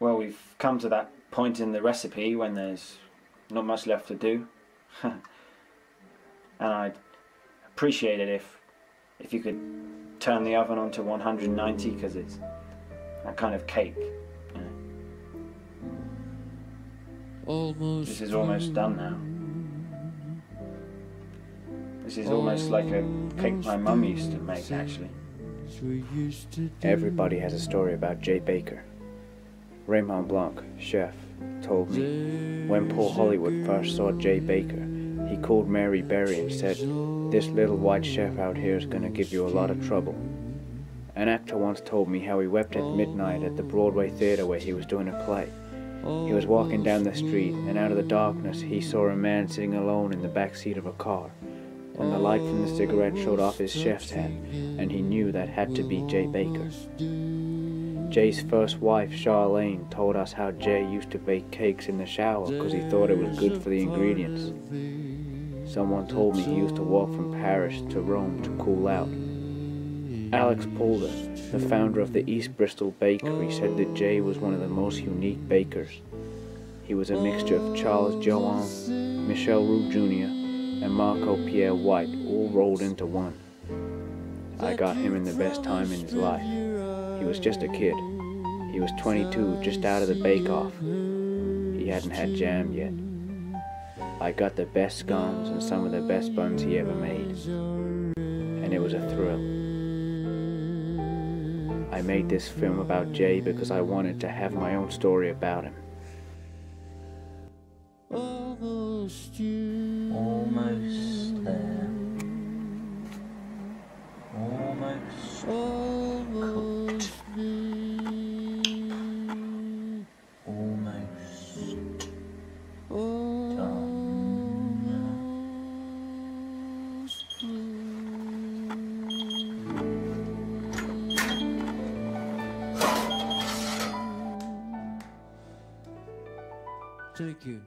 Well, we've come to that point in the recipe when there's not much left to do. And I'd appreciate it if you could turn the oven on to 190, because it's that kind of cake. You know. Almost. This is almost done now. This is almost like a cake my mum used to make, actually. Everybody has a story about Jay Baker. Raymond Blanc, chef, told me when Paul Hollywood first saw Jay Baker, he called Mary Berry and said, "This little white chef out here is going to give you a lot of trouble." An actor once told me how he wept at midnight at the Broadway theater where he was doing a play. He was walking down the street, and out of the darkness he saw a man sitting alone in the back seat of a car. When the light from the cigarette showed off his chef's hat, and he knew that had to be Jay Baker. Jay's first wife, Charlene, told us how Jay used to bake cakes in the shower because he thought it was good for the ingredients. Someone told me he used to walk from Paris to Rome to cool out. Alex Polder, the founder of the East Bristol Bakery, said that Jay was one of the most unique bakers. He was a mixture of Charles Jean, Michel Roux Jr, and Marco Pierre White, all rolled into one. I got him in the best time in his life. He was just a kid. He was 22, just out of the bake-off. He hadn't had jam yet. I got the best scones and some of the best buns he ever made. And it was a thrill. I made this film about Jay because I wanted to have my own story about him. Almost there. Almost. Thank you.